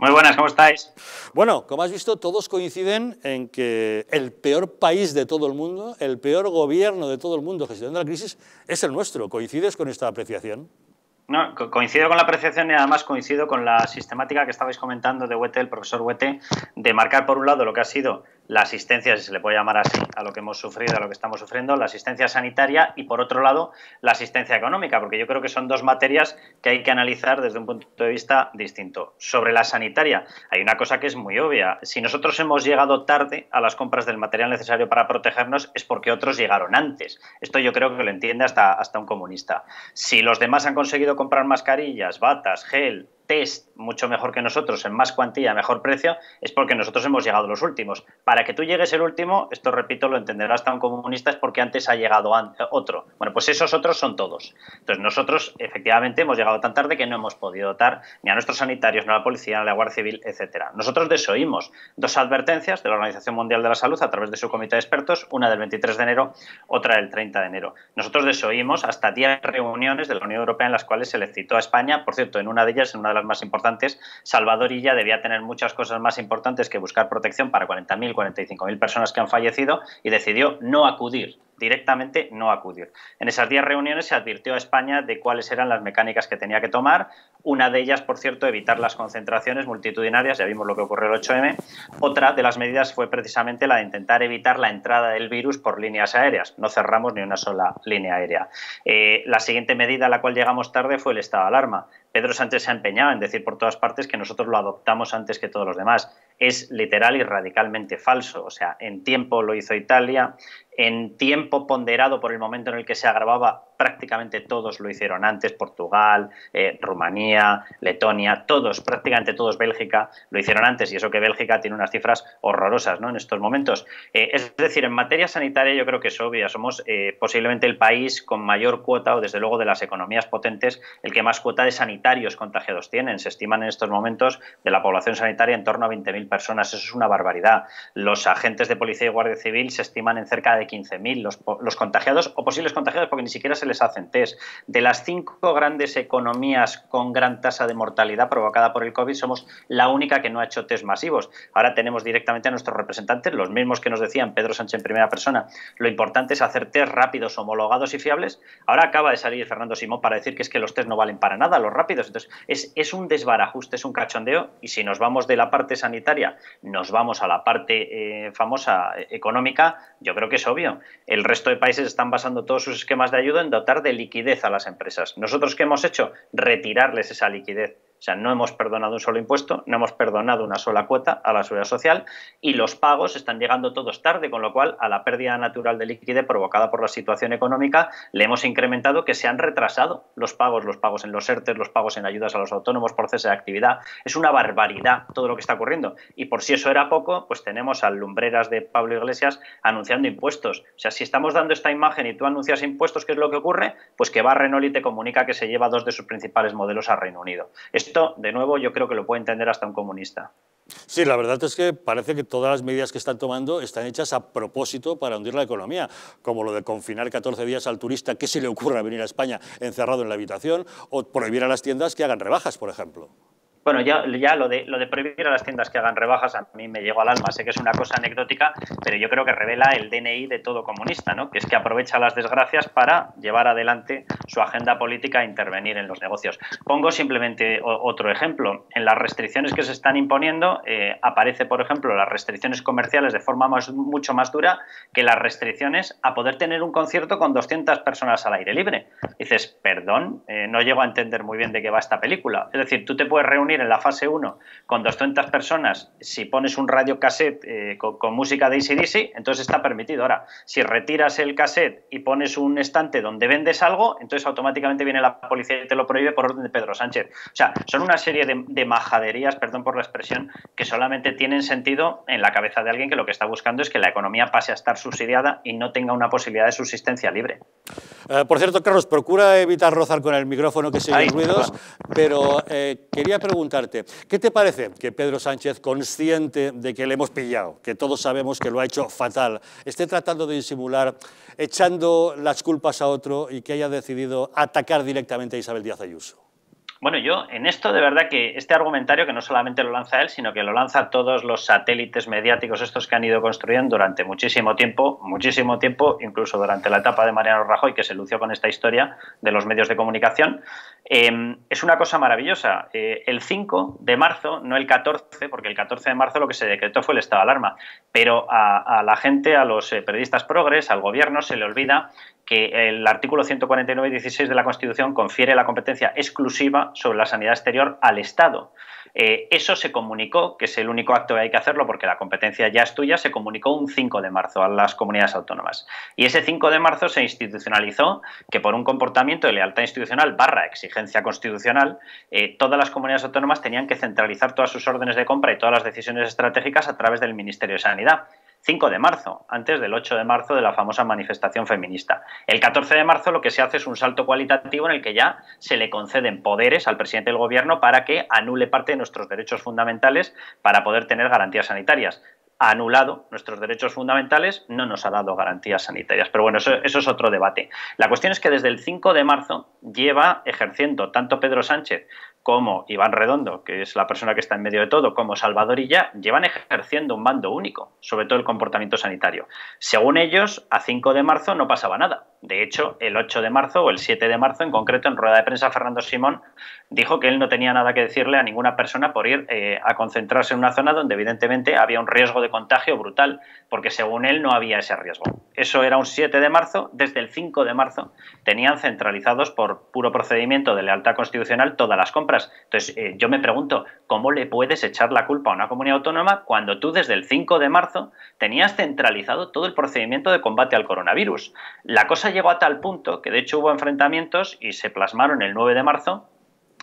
Muy buenas, ¿cómo estáis? Bueno, como has visto, todos coinciden en que el peor país de todo el mundo, el peor gobierno de todo el mundo gestionando la crisis es el nuestro. ¿Coincides con esta apreciación? No, coincido con la apreciación y además coincido con la sistemática que estabais comentando de Huete, el profesor Huete, de marcar por un lado lo que ha sido la asistencia, si se le puede llamar así, a lo que hemos sufrido, a lo que estamos sufriendo, la asistencia sanitaria y por otro lado la asistencia económica, porque yo creo que son dos materias que hay que analizar desde un punto de vista distinto. Sobre la sanitaria hay una cosa que es muy obvia, si nosotros hemos llegado tarde a las compras del material necesario para protegernos es porque otros llegaron antes, esto yo creo que lo entiende hasta un comunista. Si los demás han conseguido comprar mascarillas, batas, gel, test mucho mejor que nosotros, en más cuantía, mejor precio, es porque nosotros hemos llegado los últimos. Para que tú llegues el último, esto repito, lo entenderá hasta un comunista, es porque antes ha llegado otro. Bueno, pues esos otros son todos. Entonces nosotros efectivamente hemos llegado tan tarde que no hemos podido dotar ni a nuestros sanitarios, ni a la policía, ni a la Guardia Civil, etcétera. Nosotros desoímos dos advertencias de la Organización Mundial de la Salud a través de su comité de expertos, una del 23 de enero, otra del 30 de enero. Nosotros desoímos hasta 10 reuniones de la Unión Europea en las cuales se le citó a España, por cierto, en una de ellas, en una de las más importantes, Salvador Illa debía tener muchas cosas más importantes que buscar protección para 40.000, 45.000 personas que han fallecido y decidió no acudir, directamente no acudir. En esas 10 reuniones se advirtió a España de cuáles eran las mecánicas que tenía que tomar, una de ellas, por cierto, evitar las concentraciones multitudinarias, ya vimos lo que ocurrió el 8M, otra de las medidas fue precisamente la de intentar evitar la entrada del virus por líneas aéreas, no cerramos ni una sola línea aérea. La siguiente medida a la cual llegamos tarde fue el estado de alarma. Pedro Sánchez se ha empeñado en decir por todas partes que nosotros lo adoptamos antes que todos los demás. Es literal y radicalmente falso. O sea, en tiempo lo hizo Italia, en tiempo ponderado por el momento en el que se agravaba, prácticamente todos lo hicieron antes, Portugal, Rumanía, Letonia, todos, prácticamente todos, Bélgica, lo hicieron antes y eso que Bélgica tiene unas cifras horrorosas, ¿no?, en estos momentos. Es decir, en materia sanitaria yo creo que es obvia, somos posiblemente el país con mayor cuota o desde luego de las economías potentes, el que más cuota de sanitarios contagiados tienen, se estiman en estos momentos de la población sanitaria en torno a 20.000 personas, eso es una barbaridad. Los agentes de policía y guardia civil se estiman en cerca de 15.000 los contagiados o posibles contagiados porque ni siquiera se les hacen test. De las 5 grandes economías con gran tasa de mortalidad provocada por el COVID, somos la única que no ha hecho test masivos. Ahora tenemos directamente a nuestros representantes, los mismos que nos decían Pedro Sánchez en primera persona, lo importante es hacer test rápidos, homologados y fiables. Ahora acaba de salir Fernando Simón para decir que es que los test no valen para nada, los rápidos. Entonces es un desbarajuste, es un cachondeo y si nos vamos de la parte sanitaria, nos vamos a la parte famosa económica, yo creo que es obvio. El resto de países están basando todos sus esquemas de ayuda en dotar de liquidez a las empresas. ¿Nosotros qué hemos hecho? Retirarles esa liquidez. O sea, no hemos perdonado un solo impuesto, no hemos perdonado una sola cuota a la seguridad social y los pagos están llegando todos tarde, con lo cual a la pérdida natural de liquidez provocada por la situación económica le hemos incrementado que se han retrasado los pagos en los ERTE, los pagos en ayudas a los autónomos por cese de actividad. Es una barbaridad todo lo que está ocurriendo y por si eso era poco, pues tenemos a lumbreras de Pablo Iglesias anunciando impuestos. O sea, si estamos dando esta imagen y tú anuncias impuestos, ¿qué es lo que ocurre? Pues que va Renault y te comunica que se lleva 2 de sus principales modelos a Reino Unido. Esto, de nuevo, yo creo que lo puede entender hasta un comunista. Sí, la verdad es que parece que todas las medidas que están tomando están hechas a propósito para hundir la economía, como lo de confinar 14 días al turista que se le ocurra venir a España encerrado en la habitación o prohibir a las tiendas que hagan rebajas, por ejemplo. Bueno, ya lo de prohibir a las tiendas que hagan rebajas a mí me llegó al alma. Sé que es una cosa anecdótica, pero yo creo que revela el DNI de todo comunista, ¿no? Que es que aprovecha las desgracias para llevar adelante su agenda política e intervenir en los negocios. Pongo simplemente otro ejemplo. En las restricciones que se están imponiendo aparece, por ejemplo, las restricciones comerciales de forma mucho más dura que las restricciones a poder tener un concierto con 200 personas al aire libre. Dices, perdón, no llego a entender muy bien de qué va esta película. Es decir, tú te puedes reunir en la fase 1 con 200 personas, si pones un radio cassette con música de AC/DC, entonces está permitido. Ahora, si retiras el cassette y pones un estante donde vendes algo, entonces automáticamente viene la policía y te lo prohíbe por orden de Pedro Sánchez. O sea, son una serie de majaderías, perdón por la expresión, que solamente tienen sentido en la cabeza de alguien que lo que está buscando es que la economía pase a estar subsidiada y no tenga una posibilidad de subsistencia libre. Por cierto, Carlos, procura evitar rozar con el micrófono que se oyen ruidos, pero quería preguntarte, ¿qué te parece que Pedro Sánchez, consciente de que le hemos pillado, que todos sabemos que lo ha hecho fatal, esté tratando de disimular, echando las culpas a otro y que haya decidido atacar directamente a Isabel Díaz Ayuso? Bueno, yo en esto de verdad que este argumentario, que no solamente lo lanza él, sino que lo lanza todos los satélites mediáticos estos que han ido construyendo durante muchísimo tiempo, incluso durante la etapa de Mariano Rajoy, que se lució con esta historia de los medios de comunicación, es una cosa maravillosa. El 5 de marzo, no el 14, porque el 14 de marzo lo que se decretó fue el estado de alarma, pero a la gente, a los periodistas progres, al gobierno, se le olvida que el artículo 149 y 16 de la Constitución confiere la competencia exclusiva sobre la sanidad exterior al Estado. Eso se comunicó, que es el único acto que hay que hacerlo porque la competencia ya es tuya, se comunicó un 5 de marzo a las comunidades autónomas. Y ese 5 de marzo se institucionalizó que por un comportamiento de lealtad institucional barra exigencia constitucional, todas las comunidades autónomas tenían que centralizar todas sus órdenes de compra y todas las decisiones estratégicas a través del Ministerio de Sanidad. 5 de marzo, antes del 8 de marzo de la famosa manifestación feminista. El 14 de marzo lo que se hace es un salto cualitativo en el que ya se le conceden poderes al presidente del gobierno para que anule parte de nuestros derechos fundamentales para poder tener garantías sanitarias. Ha anulado nuestros derechos fundamentales, no nos ha dado garantías sanitarias. Pero bueno, eso es otro debate. La cuestión es que desde el 5 de marzo lleva ejerciendo tanto Pedro Sánchez como Iván Redondo, que es la persona que está en medio de todo, como Salvador Illa, llevan ejerciendo un bando único, sobre todo el comportamiento sanitario. Según ellos, a 5 de marzo no pasaba nada. De hecho, el 8 de marzo o el 7 de marzo, en concreto, en rueda de prensa, Fernando Simón dijo que él no tenía nada que decirle a ninguna persona por ir a concentrarse en una zona donde evidentemente había un riesgo de contagio brutal, porque según él no había ese riesgo. Eso era un 7 de marzo. Desde el 5 de marzo tenían centralizados por puro procedimiento de lealtad constitucional todas las compras. Entonces, yo me pregunto, ¿cómo le puedes echar la culpa a una comunidad autónoma cuando tú desde el 5 de marzo tenías centralizado todo el procedimiento de combate al coronavirus? La cosa llegó a tal punto que de hecho hubo enfrentamientos y se plasmaron el 9 de marzo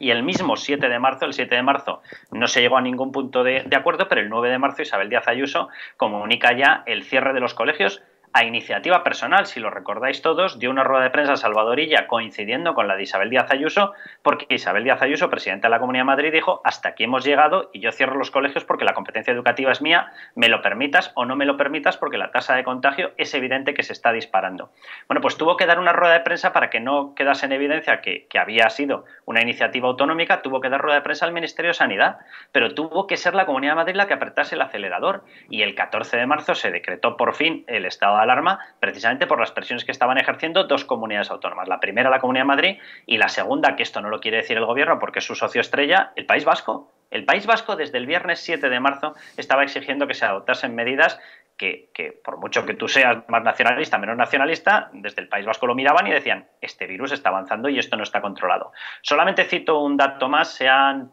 y el mismo 7 de marzo, el 7 de marzo no se llegó a ningún punto de acuerdo, pero el 9 de marzo Isabel Díaz Ayuso comunica ya el cierre de los colegios a iniciativa personal, si lo recordáis todos, dio una rueda de prensa a Salvador Illa coincidiendo con la de Isabel Díaz Ayuso, porque Isabel Díaz Ayuso, presidenta de la Comunidad de Madrid, dijo: hasta aquí hemos llegado y yo cierro los colegios porque la competencia educativa es mía, me lo permitas o no me lo permitas, porque la tasa de contagio es evidente que se está disparando. Bueno, pues tuvo que dar una rueda de prensa para que no quedase en evidencia que había sido una iniciativa autonómica, tuvo que dar rueda de prensa al Ministerio de Sanidad, pero tuvo que ser la Comunidad de Madrid la que apretase el acelerador y el 14 de marzo se decretó por fin el estado de alarma, precisamente por las presiones que estaban ejerciendo dos comunidades autónomas. La primera, la Comunidad de Madrid, y la segunda, que esto no lo quiere decir el gobierno porque es su socio estrella, el País Vasco. El País Vasco desde el viernes 7 de marzo estaba exigiendo que se adoptasen medidas que por mucho que tú seas más nacionalista, menos nacionalista, desde el País Vasco lo miraban y decían: este virus está avanzando y esto no está controlado. Solamente cito un dato más, se han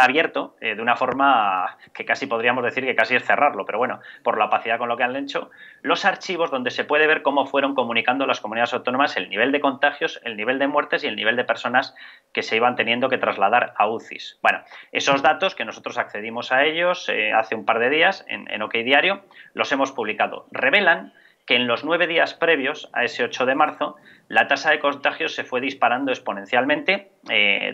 abierto de una forma que casi podríamos decir que casi es cerrarlo, pero bueno, por la opacidad con lo que han hecho, los archivos donde se puede ver cómo fueron comunicando las comunidades autónomas el nivel de contagios, el nivel de muertes y el nivel de personas que se iban teniendo que trasladar a UCIs. Bueno, esos datos que nosotros accedimos a ellos hace un par de días en OK Diario, los hemos publicado, revelan que en los 9 días previos a ese 8 de marzo la tasa de contagios se fue disparando exponencialmente,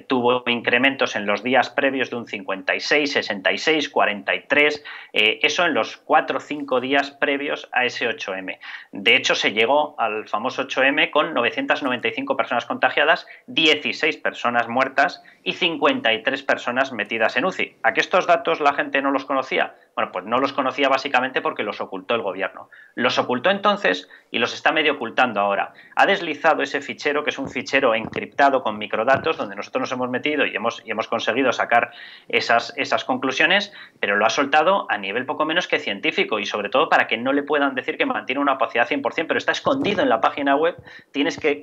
tuvo incrementos en los días previos de un 56, 66, 43, eso en los 4 o 5 días previos a ese 8M. De hecho, se llegó al famoso 8M con 995 personas contagiadas, 16 personas muertas y 53 personas metidas en UCI. ¿A qué estos datos la gente no los conocía? Bueno, pues no los conocía básicamente porque los ocultó el gobierno. Los ocultó entonces y los está medio ocultando ahora. Ha deslizado ese fichero, que es un fichero encriptado con microdatos, donde nosotros nos hemos metido y hemos conseguido sacar esas conclusiones, pero lo ha soltado a nivel poco menos que científico y sobre todo para que no le puedan decir que mantiene una opacidad 100%, pero está escondido en la página web, tienes que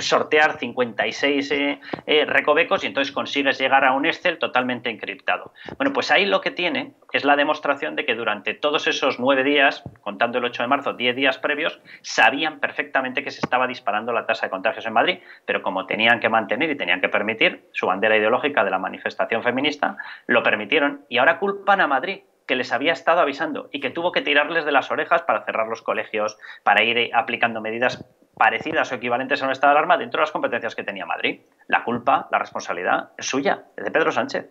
sortear 56 recovecos y entonces consigues llegar a un Excel totalmente encriptado. Bueno, pues ahí lo que tiene es la demostración de que durante todos esos 9 días, contando el 8 de marzo, 10 días previos, sabían perfectamente que se estaba disparando la tasa de contagios en Madrid, pero como tenían que mantener y tenían que permitir su bandera ideológica de la manifestación feminista, lo permitieron y ahora culpan a Madrid, que les había estado avisando y que tuvo que tirarles de las orejas para cerrar los colegios, para ir aplicando medidas parecidas o equivalentes a un estado de alarma dentro de las competencias que tenía Madrid. La culpa, la responsabilidad es suya, es de Pedro Sánchez.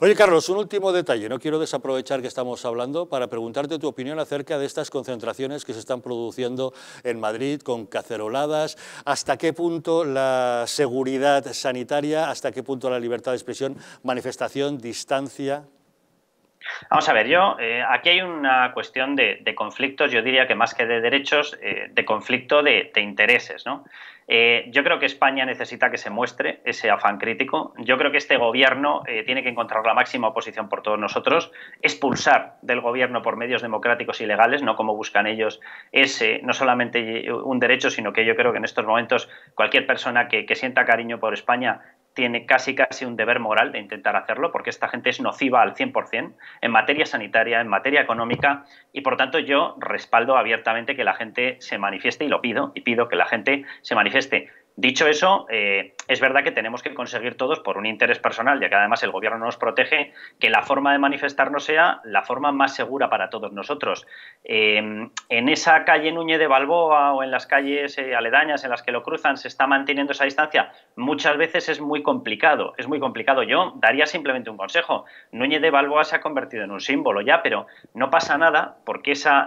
Oye, Carlos, un último detalle. No quiero desaprovechar que estamos hablando para preguntarte tu opinión acerca de estas concentraciones que se están produciendo en Madrid con caceroladas. ¿Hasta qué punto la seguridad sanitaria, hasta qué punto la libertad de expresión, manifestación, distancia? Vamos a ver, yo aquí hay una cuestión de conflictos, yo diría que más que de derechos, de conflicto de intereses, ¿no? Yo creo que España necesita que se muestre ese afán crítico. Yo creo que este gobierno tiene que encontrar la máxima oposición por todos nosotros, expulsar del gobierno por medios democráticos y legales, no como buscan ellos, ese no solamente un derecho, sino que yo creo que en estos momentos cualquier persona que sienta cariño por España tiene casi un deber moral de intentar hacerlo, porque esta gente es nociva al 100% en materia sanitaria, en materia económica, y por tanto yo respaldo abiertamente que la gente se manifieste, y lo pido, y pido que la gente se manifieste. Dicho eso, es verdad que tenemos que conseguir todos, por un interés personal, ya que además el gobierno nos protege, que la forma de manifestarnos sea la forma más segura para todos nosotros. En esa calle Núñez de Balboa o en las calles aledañas en las que lo cruzan se está manteniendo esa distancia. Muchas veces es muy complicado, es muy complicado. Yo daría simplemente un consejo. Núñez de Balboa se ha convertido en un símbolo ya, pero no pasa nada porque esa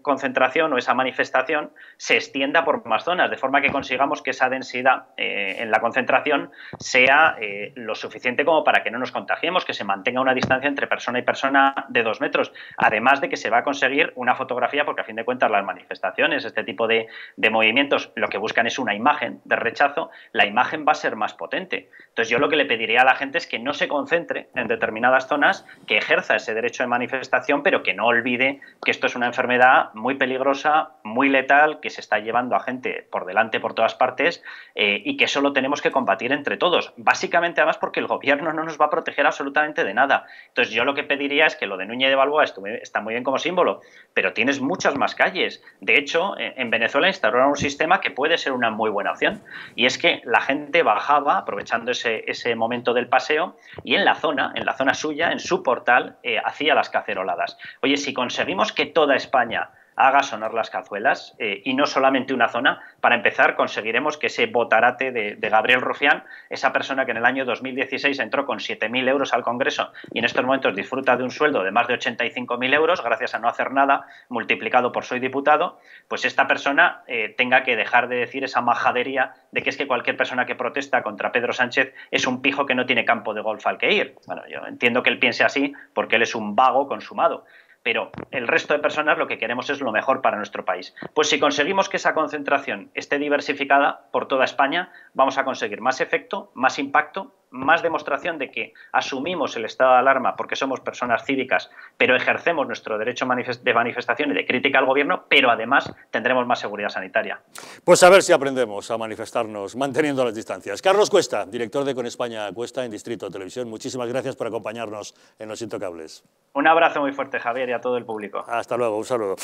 concentración o esa manifestación se extienda por más zonas, de forma que consigamos que esa densidad en la concentración sea lo suficiente como para que no nos contagiemos, que se mantenga una distancia entre persona y persona de 2 metros, además de que se va a conseguir una fotografía, porque a fin de cuentas las manifestaciones, este tipo de movimientos, lo que buscan es una imagen de rechazo, la imagen va a ser más potente. Entonces yo lo que le pediría a la gente es que no se concentre en determinadas zonas, que ejerza ese derecho de manifestación, pero que no olvide que esto es una enfermedad muy peligrosa, muy letal, que se está llevando a gente por delante por todas partes, y que eso lo tenemos que combatir entre todos, básicamente además porque el gobierno no nos va a proteger absolutamente de nada. Entonces yo lo que pediría es que lo de Núñez de Balboa está muy bien como símbolo, pero tienes muchas más calles. De hecho, en Venezuela instauraron un sistema que puede ser una muy buena opción, y es que la gente bajaba aprovechando ese momento del paseo, y en la zona suya, en su portal, hacía las caceroladas. Oye, si conseguimos que toda España haga sonar las cazuelas, y no solamente una zona, para empezar conseguiremos que ese botarate de Gabriel Rufián, esa persona que en el año 2016 entró con 7.000 euros al Congreso y en estos momentos disfruta de un sueldo de más de 85.000 euros gracias a no hacer nada, multiplicado por soy diputado, pues esta persona tenga que dejar de decir esa majadería de que es que cualquier persona que protesta contra Pedro Sánchez es un pijo que no tiene campo de golf al que ir. Bueno, yo entiendo que él piense así porque él es un vago consumado, pero el resto de personas lo que queremos es lo mejor para nuestro país. Pues si conseguimos que esa concentración esté diversificada por toda España, vamos a conseguir más efecto, más impacto, más demostración de que asumimos el estado de alarma porque somos personas cívicas, pero ejercemos nuestro derecho de manifestación y de crítica al gobierno, pero además tendremos más seguridad sanitaria. Pues a ver si aprendemos a manifestarnos manteniendo las distancias. Carlos Cuesta, director de Con España Cuesta en Distrito Televisión, muchísimas gracias por acompañarnos en Los Intocables. Un abrazo muy fuerte, Javier, y a todo el público. Hasta luego, un saludo.